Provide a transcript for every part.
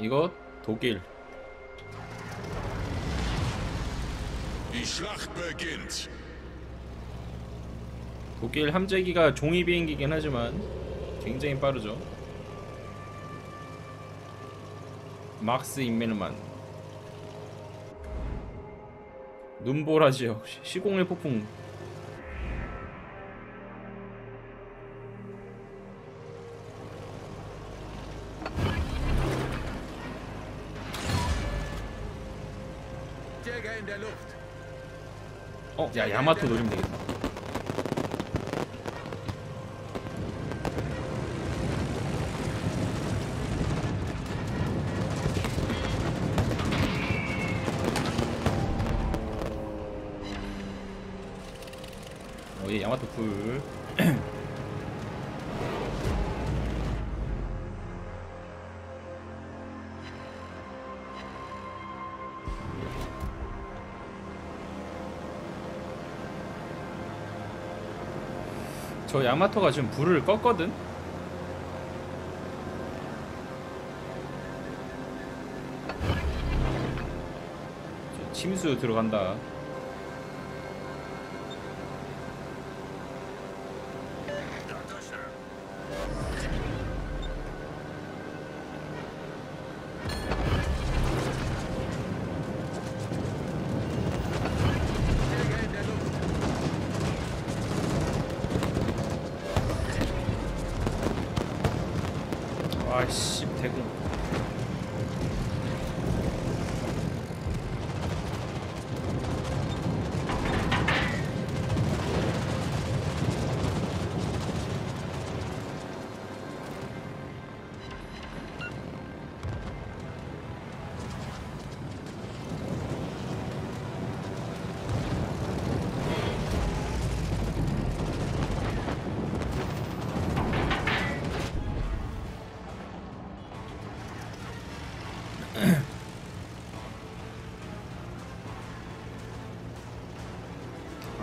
이거 독일. 독일 함재기가 종이 비행기긴 하지만 굉장히 빠르죠. 막스 임멜만. 눈보라 지역 시공의 폭풍. 어, 야, 야마토 노리면 되겠다. 어, 얘 야마토 풀. 저 야마토가 지금 불을 껐거든? 침수 들어간다. 아씨, 대공.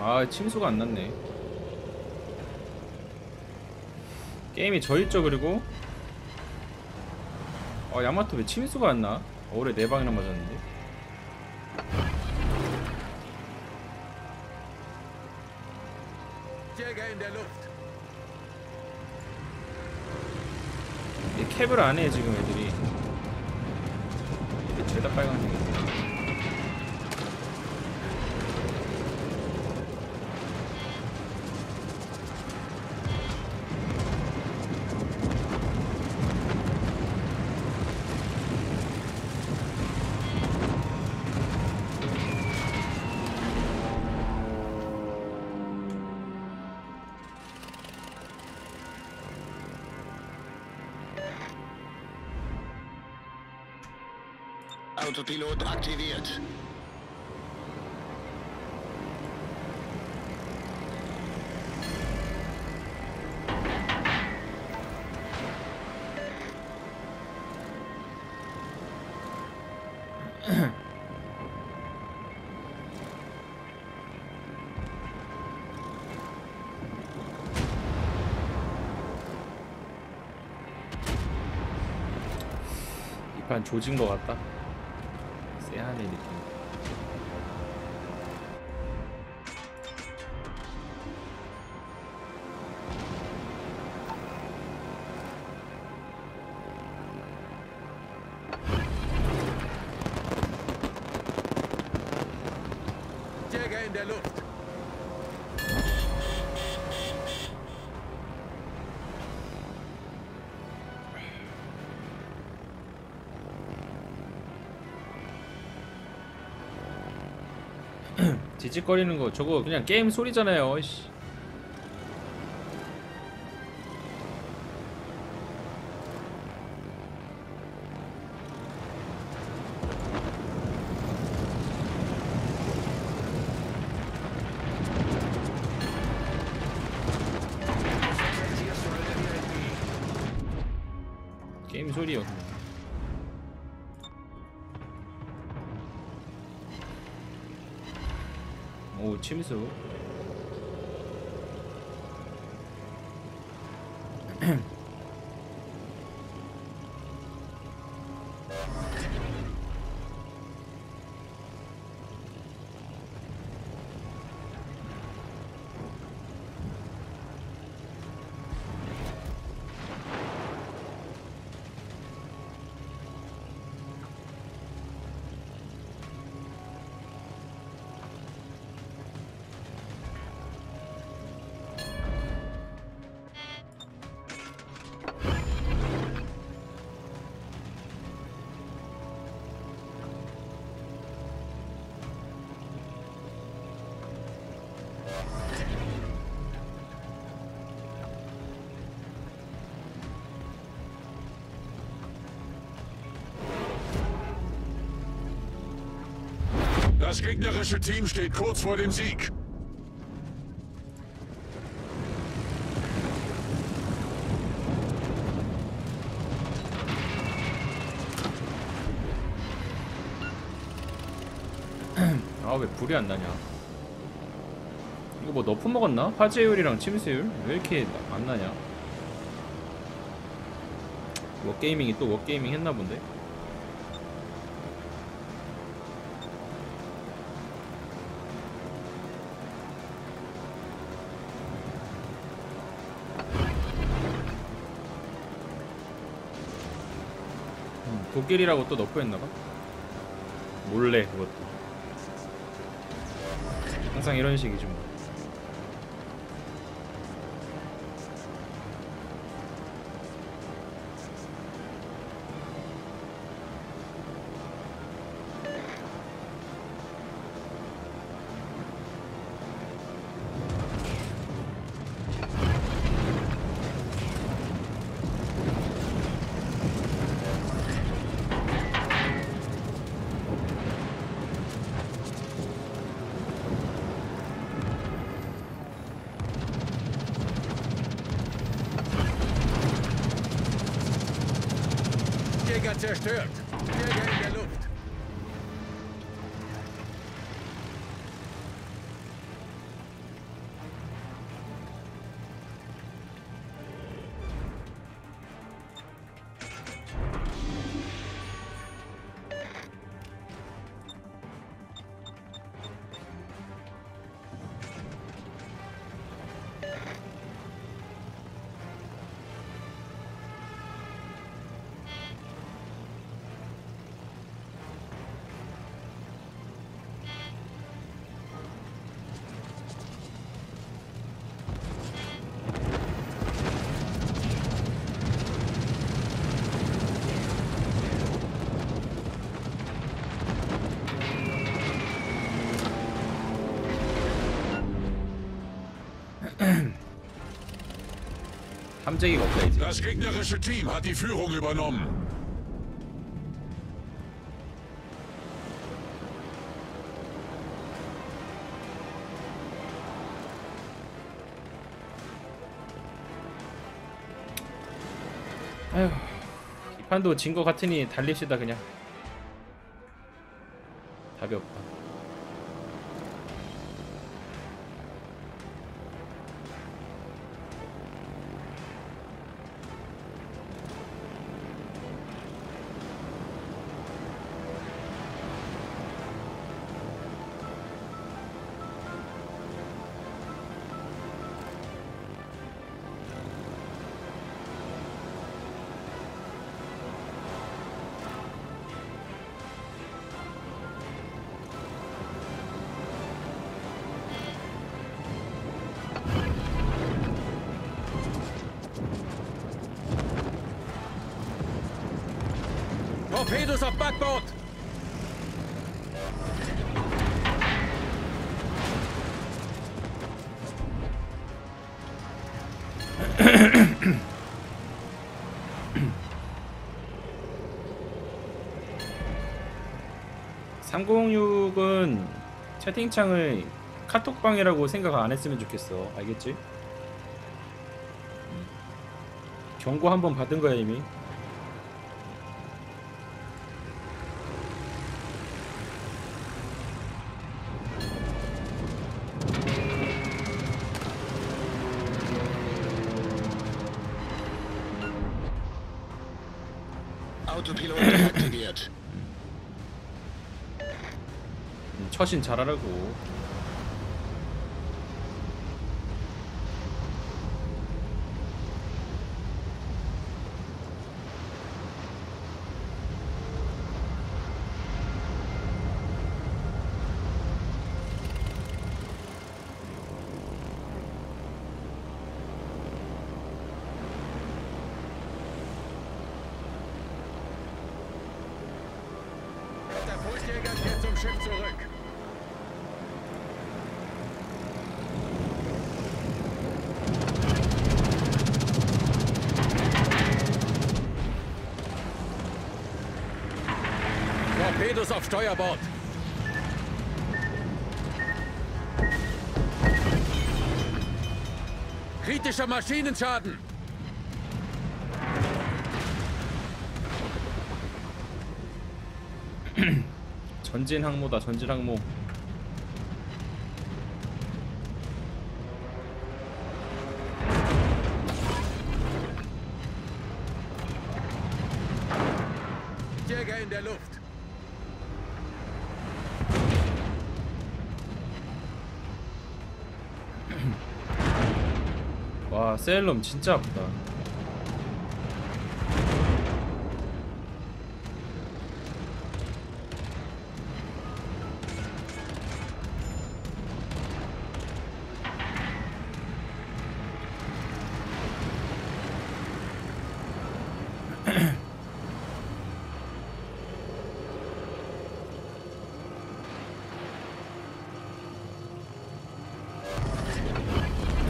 아, 침수가 안 났네. 게임이 져있죠. 그리고 아, 야마토 왜 침수가 안 나? 올해 4방이나 맞았는데. 얘 캡을 안 해 지금 애들이. 죄다 빨간색이야. Autopilot aktiviert. 이 판 조진 것 같다. 쎄하네 느낌. 지직거리는 거 저거 그냥 게임 소리잖아요. 씨. 게임 소리요. 오, 침수. Das gegnerische Team steht kurz vor dem Sieg. 아, 왜 불이 안 나냐? 이거 뭐 너프 먹었나? 화재율이랑 침수율? 왜 이렇게 안 나냐? 워게이밍이 또 워게이밍 했나 본데? 독일이라고 또 넣고 했나봐? 몰래 그것도 항상 이런 식이죠. Zerstört! Jäger in der Luft! Das gegnerische Team hat die Führung übernommen. 아휴, 이 판도 진 것 같으니 달립시다 그냥. 답이 없다. Torpedos auf Backbord! (306은) 채팅창을 카톡방이라고 생각 안 했으면 좋겠어. 알겠지? 경고 한번 받은 거야 이미. Autopilot deaktiviert. 처신 잘하라고. Auf Steuerbord. Kritischer Maschinenschaden. 전진 항모다, 전진 항모. Jäger in der Luft. 와, 셀럼 진짜 아프다.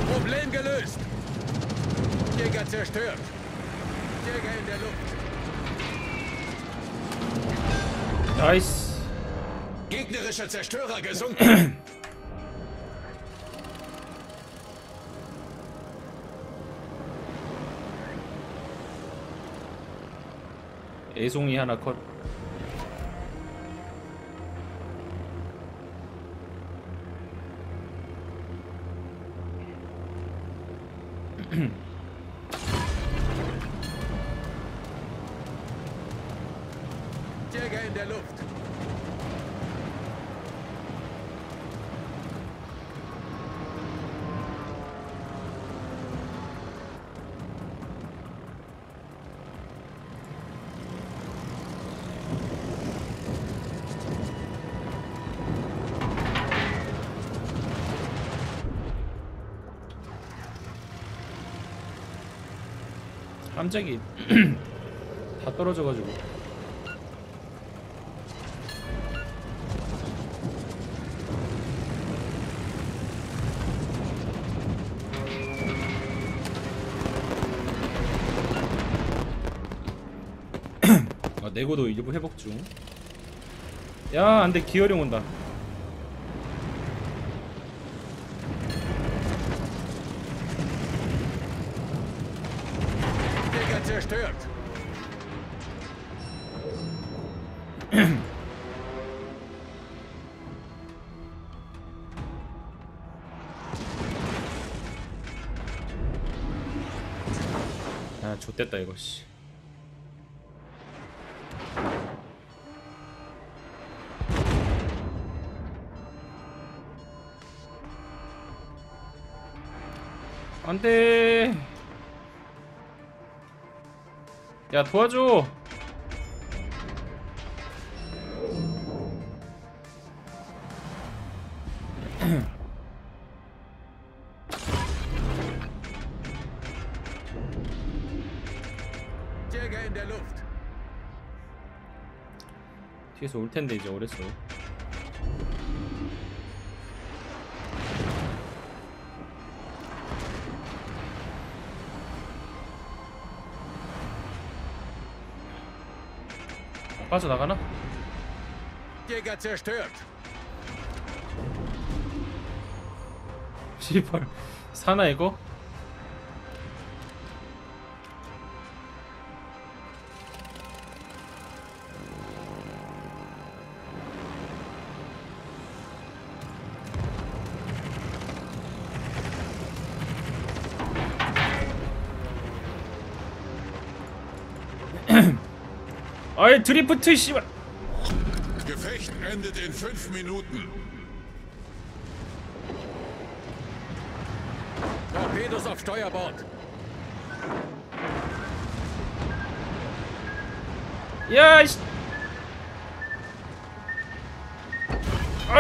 Problem gelöst. Jäger zerstört. Jäger in der Luft. Nice. Gegnerischer Zerstörer gesunken. 애송이 하나 컷. 깜짝이 다 떨어져가지고. 아, 내고도 일부 회복 중. 야, 안돼, 기어령 온다. Zerstört. 아, 좆됐다 이거 씨. 안 돼. 야, 도와줘. 뒤에서 올 텐데 이제 오랬어. 빠져나가나? Jäger zerstört. 씨발, 사나 이거? 아이 드리프트 씨발. Gefecht endet in 5 Minuten. Torpedos auf Steuerbord. 야, 이 아.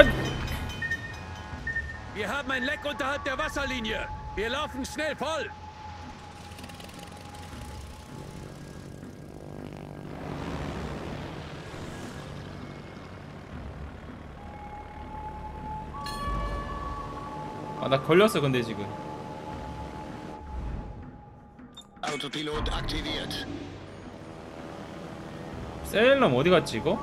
Wir haben ein Leck unterhalb der Wasserlinie. Wir laufen schnell voll. 아, 나 걸렸어 근데 지금. Autopilot aktiviert. 셀럼 어디 갔지 이거?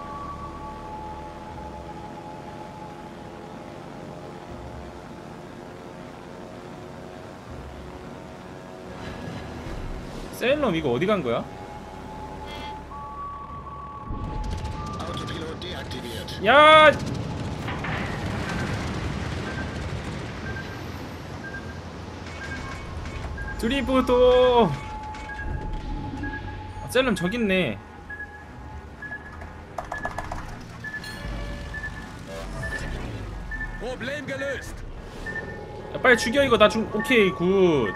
셀럼 이거 어디 간 거야? Autopilot deaktiviert. 야! 드리프트! 아, 셀럼 저기 있네. 야, 빨리 죽여 이거. 나 좀 오케이 굿.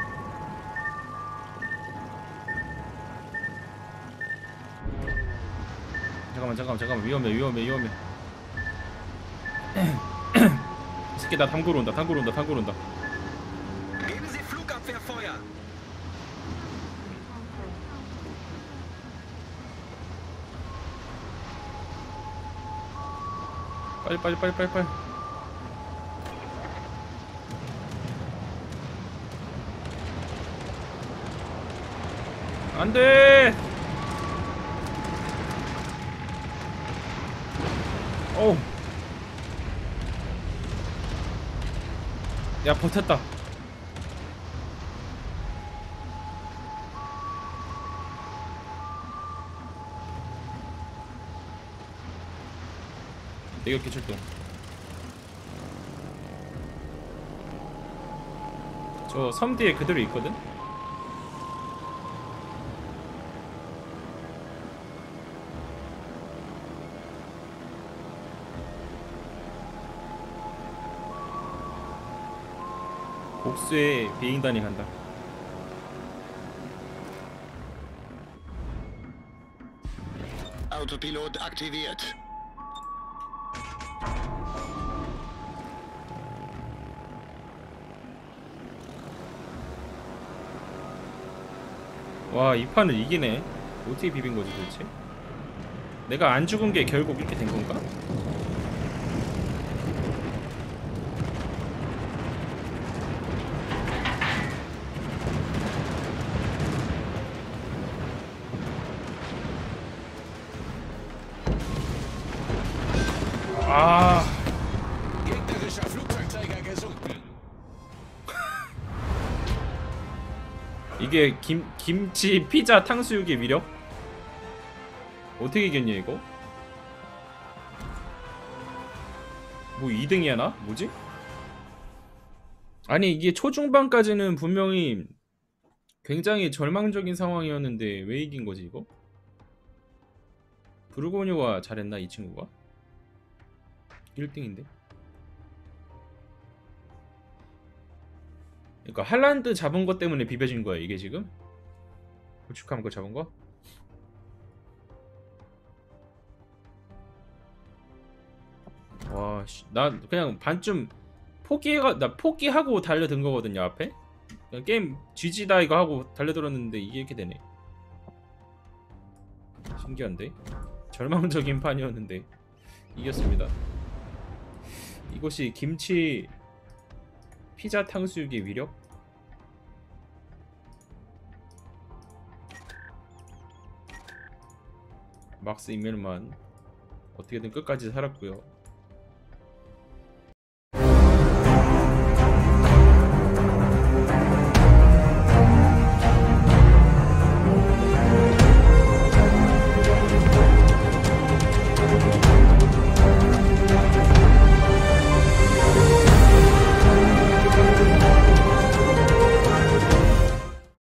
잠깐만 위험해. 이 새끼 나 탐구로 온다. 빨리. 안 돼! 어우. 야, 버텼다. 대격기 출동. 저 섬 뒤에 그대로 있거든? 복수의 비행단이 간다. Autopilot aktiviert. 와, 이 판을 이기네. 어떻게 비빈 거지 도대체? 내가 안 죽은 게 결국 이렇게 된 건가? 이게 김치 피자 탕수육의 위력? 어떻게 이겼냐 이거? 뭐 2등이야 나? 뭐지? 아니 이게 초중반까지는 분명히 굉장히 절망적인 상황이었는데 왜 이긴 거지 이거? 브루고뉴가 잘했나 이 친구가? 1등인데? 그니까 할란드 잡은 것 때문에 비벼진 거야 이게 지금? 구축함 그거 잡은 거? 와, 나 그냥 반쯤 포기하고 달려든 거거든요 앞에? 그냥 게임 GG다 이거 하고 달려들었는데 이게 이렇게 되네. 신기한데? 절망적인 판이었는데 이겼습니다. 이것이 김치 피자 탕수육의 위력? 막스 임멜만 어떻게든 끝까지 살았고요.